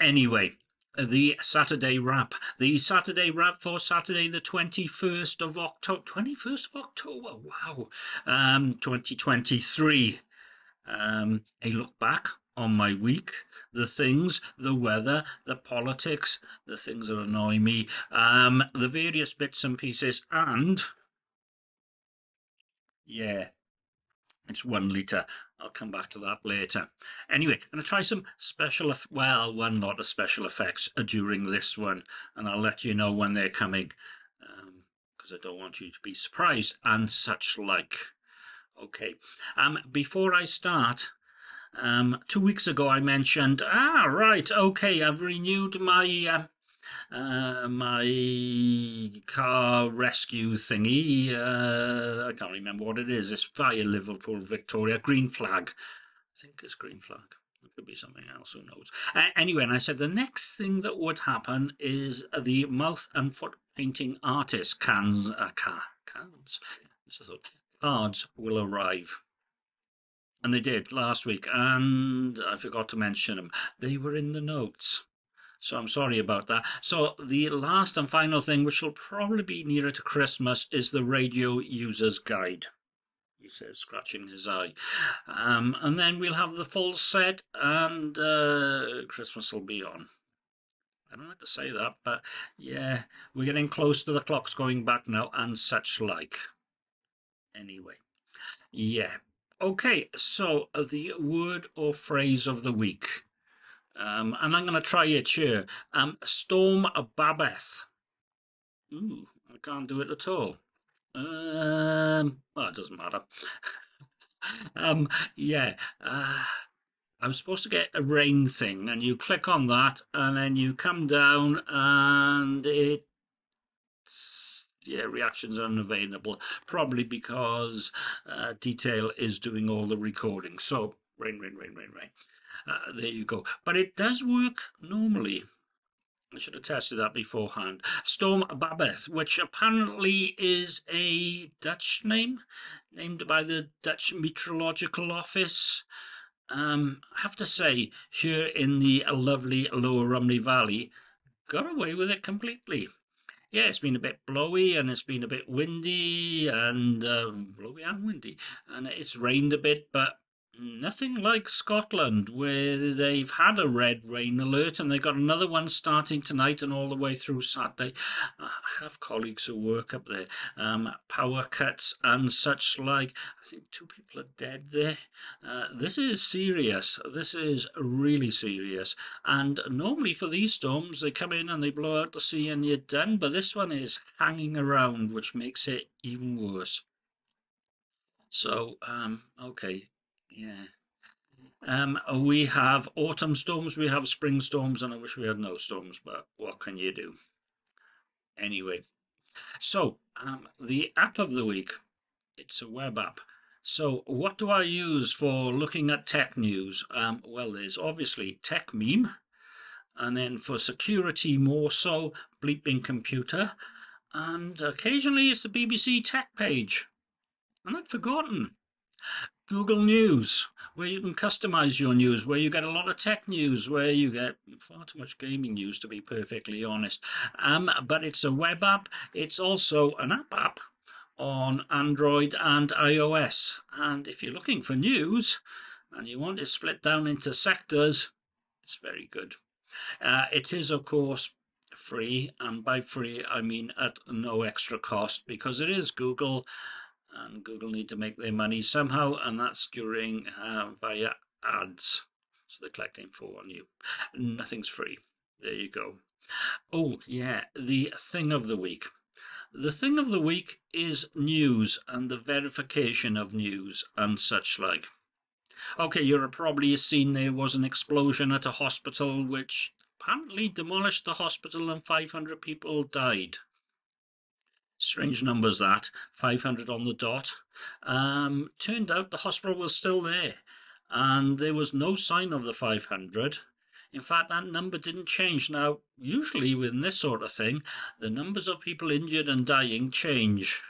Anyway, the Saturday wrap. The Saturday wrap for Saturday the 21st of October. 21st of October, wow. 2023. A look back on my week, the things, the weather, the politics, the things that annoy me, the various bits and pieces, and yeah, it's 1 litre. I'll come back to that later. Anyway, I'm going to try some special, well, one lot of special effects during this one, and I'll let you know when they're coming, because I don't want you to be surprised and such like. Okay, before I start, 2 weeks ago I mentioned, right, okay, I've renewed my my car rescue thingy. I can't remember what it is. It's via Liverpool, Victoria, Green Flag. I think it's Green Flag. It could be something else, who knows. Anyway, and I said the next thing that would happen is the mouth and foot painting artist cards will arrive, and they did last week, and I forgot to mention them. They were in the notes, so I'm sorry about that. So the last and final thing, which will probably be nearer to Christmas, is the radio user's guide, he says, scratching his eye, and then we'll have the full set, and Christmas will be on. I don't like to say that, but yeah, we're getting close to the clocks going back now and such like. Anyway, yeah, okay, so the word or phrase of the week, and I'm going to try it here. Storm Babet. Ooh, I can't do it at all. Well, it doesn't matter. Yeah, I was supposed to get a rain thing, and you click on that, and then you come down, and it, yeah, reactions are unavailable, probably because Detail is doing all the recording. So rain. There you go. But it does work normally. I should have tested that beforehand. Storm Babet, which apparently is a Dutch name, named by the Dutch Meteorological Office. I have to say, here in the lovely Lower Rumney Valley, got away with it completely. Yeah, it's been a bit blowy, and it's been a bit windy, and blowy and windy, and it's rained a bit, but nothing like Scotland, where they've had a red rain alert, and they've got another one starting tonight and all the way through Saturday. I have colleagues who work up there, power cuts and such like. I think 2 people are dead there. This is serious. This is really serious. And normally for these storms, they come in and they blow out the sea and you're done, but this one is hanging around, which makes it even worse. So, okay. Yeah, we have autumn storms, we have spring storms, and I wish we had no storms, but what can you do? Anyway, so the app of the week, it's a web app. So what do I use for looking at tech news? Well, there's obviously Tech Meme, and then for security more so, Bleeping Computer, and occasionally it's the BBC Tech page, and I'd forgotten. Google News, where you can customize your news, where you get a lot of tech news, where you get far too much gaming news, to be perfectly honest. But it's a web app. It's also an app on Android and iOS. And if you're looking for news and you want it split down into sectors, it's very good. It is, of course, free. And by free, I mean at no extra cost, because it is Google. And Google need to make their money somehow, and that's during via ads. So they collect info on you. Nothing's free. There you go. Oh, yeah, the thing of the week. The thing of the week is news and the verification of news and such like. Okay, you've probably seen there was an explosion at a hospital which apparently demolished the hospital and 500 people died. Strange numbers, that 500 on the dot. Turned out the hospital was still there, and there was no sign of the 500. In fact, that number didn't change. Now, usually with this sort of thing, the numbers of people injured and dying change.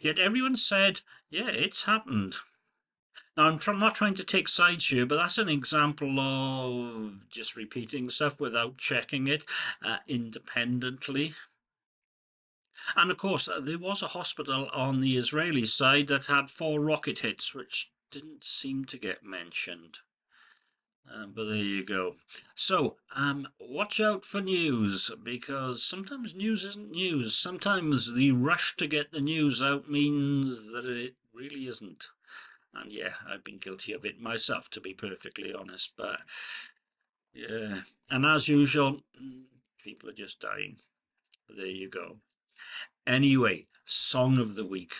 Yet everyone said, yeah, it's happened. Now, I'm not trying to take sides here, but that's an example of just repeating stuff without checking it independently. And, of course, there was a hospital on the Israeli side that had 4 rocket hits, which didn't seem to get mentioned. But there you go. So, watch out for news, because sometimes news isn't news. Sometimes the rush to get the news out means that it really isn't. And, yeah, I've been guilty of it myself, to be perfectly honest. But, yeah. And as usual, people are just dying. There you go. Anyway, song of the week.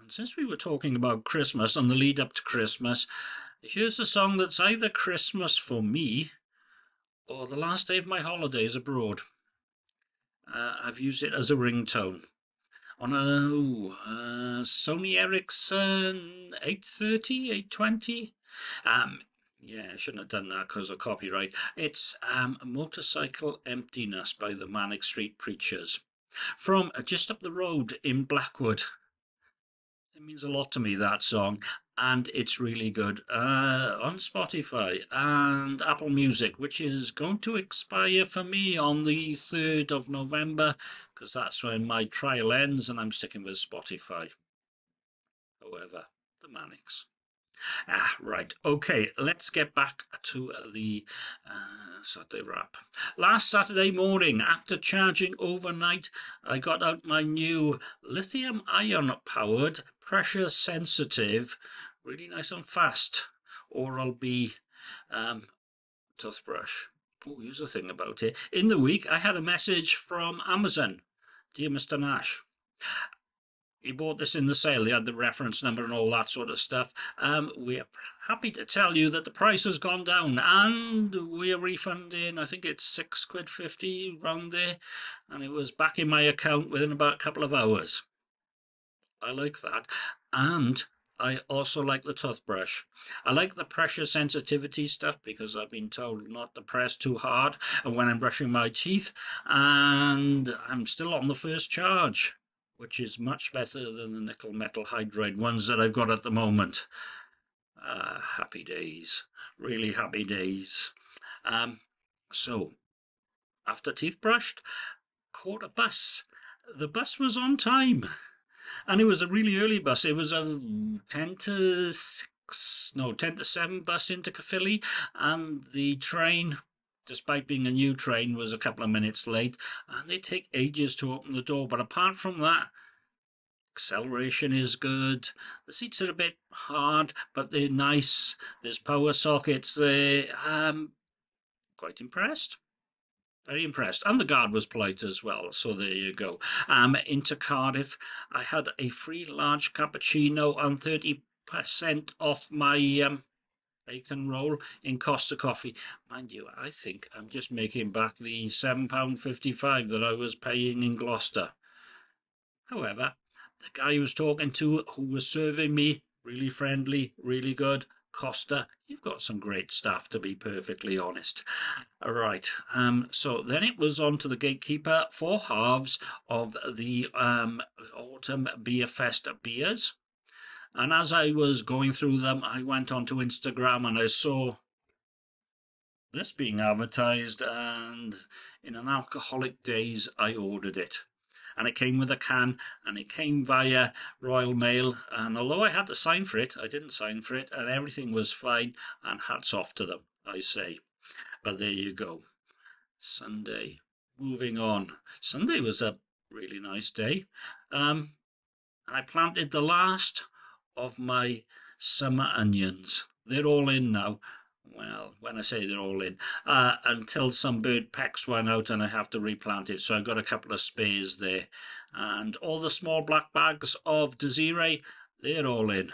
And since we were talking about Christmas and the lead up to Christmas, here's a song that's either Christmas for me or the last day of my holidays abroad. I've used it as a ringtone on a Sony Ericsson 830, 820. Yeah, I shouldn't have done that because of copyright. It's Motorcycle Emptiness by the Manic Street Preachers, from just up the road in Blackwood. It means a lot to me, that song, and it's really good. On Spotify and Apple Music, which is going to expire for me on the 3rd of November, because that's when my trial ends, and I'm sticking with Spotify. However, the Manics. Ah, right. Okay, let's get back to the Saturday wrap. Last Saturday morning, after charging overnight, I got out my new lithium-ion powered, pressure-sensitive, really nice and fast Oral-B toothbrush. Oh, here's the thing about it. In the week, I had a message from Amazon. Dear Mr. Nash, he bought this in the sale. He had the reference number and all that sort of stuff. We are happy to tell you that the price has gone down, and we are refunding, I think it's £6.50 round there, and it was back in my account within about a couple of hours. I like that, and I also like the toothbrush. I like the pressure sensitivity stuff because I've been told not to press too hard when I'm brushing my teeth, and I'm still on the first charge, which is much better than the nickel metal hydride ones that I've got at the moment. Happy days, really happy days. So, after teeth brushed, caught a bus. The bus was on time, and it was a really early bus. It was a 10 to 7 bus into Caerphilly, and the train, despite being a new train, was a couple of minutes late, and they take ages to open the door. But apart from that, acceleration is good. The seats are a bit hard, but they're nice. There's power sockets there. Quite impressed. Very impressed. And the guard was polite as well, so there you go. Into Cardiff, I had a free large cappuccino and 30% off my bacon roll in Costa Coffee. Mind you, I think I'm just making back the £7.55 that I was paying in Gloucester. However, the guy who was talking to, who was serving me, really friendly, really good. Costa, you've got some great staff, to be perfectly honest. All right, so then it was on to the gatekeeper for halves of the Autumn Beer Fest beers. And as I was going through them, I went onto Instagram and I saw this being advertised, and in an alcoholic daze, I ordered it. And it came with a can, and it came via Royal Mail. And although I had to sign for it, I didn't sign for it, and everything was fine, and hats off to them, I say. But there you go. Sunday. Moving on. Sunday was a really nice day. And I planted the last of my summer onions. They're all in now. Well, when I say they're all in, until some bird pecks one out and I have to replant it. So I've got a couple of spares there. And all the small black bags of Desiree, they're all in.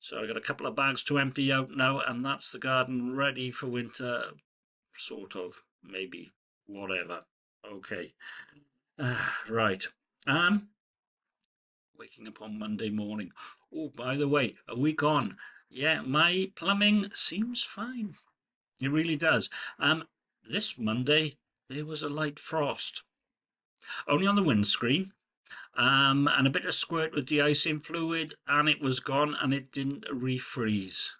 So I've got a couple of bags to empty out now, and that's the garden ready for winter, sort of, maybe, whatever. Okay. Right. Waking up on Monday morning. Oh, by the way, a week on. Yeah, my plumbing seems fine. It really does. This Monday, there was a light frost. Only on the windscreen, and a bit of squirt with de-icing fluid, and it was gone, and it didn't refreeze.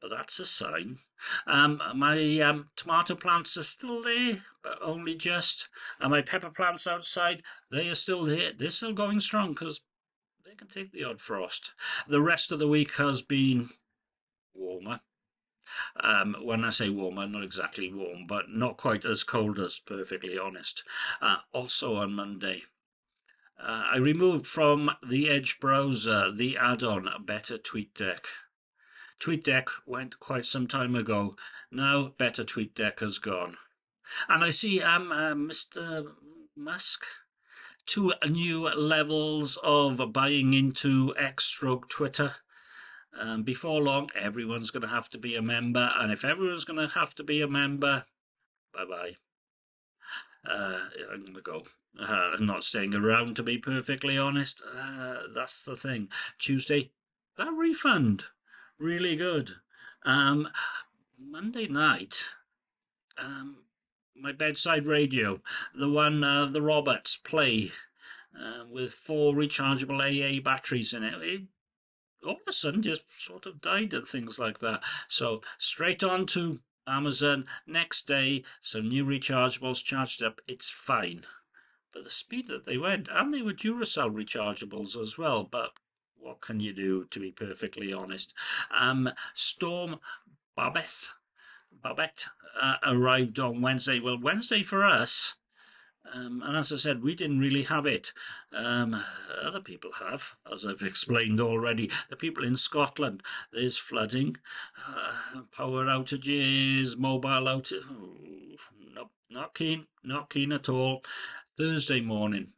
But that's a sign. My tomato plants are still there, but only just. And my pepper plants outside, they are still there. They're still going strong because they can take the odd frost. The rest of the week has been warmer. When I say warmer, not exactly warm, but not quite as cold as perfectly honest. Also on Monday, I removed from the Edge browser the add-on Better Tweet Deck. Tweet Deck went quite some time ago. Now Better Tweet Deck has gone. And I see Mr. Musk, two new levels of buying into X/Twitter. Before long, everyone's going to have to be a member. And if everyone's going to have to be a member, bye-bye. I'm going to go. I'm not staying around, to be perfectly honest. That's the thing. Tuesday, that refund. Really good. Monday night, my bedside radio, the one the Roberts play with 4 rechargeable AA batteries in it, it all of a sudden just sort of died and things like that. So straight on to Amazon. Next day, some new rechargeables charged up. It's fine. But the speed that they went, and they were Duracell rechargeables as well, but what can you do, to be perfectly honest? Storm Babet arrived on Wednesday. Well, Wednesday for us, and as I said, we didn't really have it. Other people have, as I've explained already. The people in Scotland, there's flooding, power outages, mobile outages. Nope, not keen at all. Thursday morning,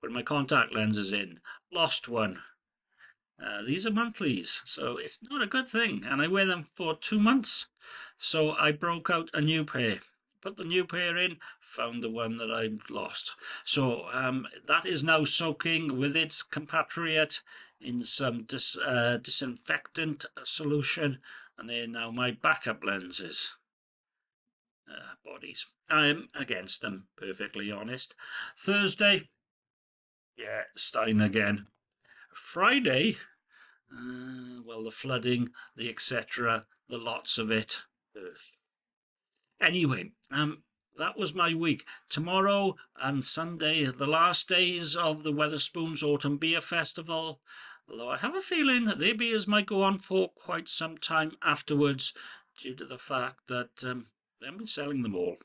put my contact lenses in, lost one. These are monthlies, so it's not a good thing, and I wear them for 2 months. So I broke out a new pair, put the new pair in, found the one that I lost. So that is now soaking with its compatriot in some disinfectant solution, and they're now my backup lenses. Bodies. I'm against them, perfectly honest. Thursday, yeah, Stein again. Friday, well, the flooding, the etc., the lots of it. Anyway, that was my week. Tomorrow and Sunday, the last days of the Wetherspoons Autumn Beer Festival, although I have a feeling that their beers might go on for quite some time afterwards, due to the fact that they haven't been selling them all.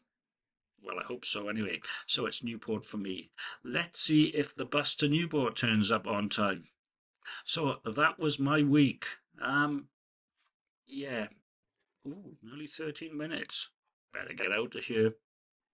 Well, I hope so anyway. So it's Newport for me. Let's see if the bus to Newport turns up on time. So that was my week. Yeah. Ooh, nearly 13 minutes. Better get out of here.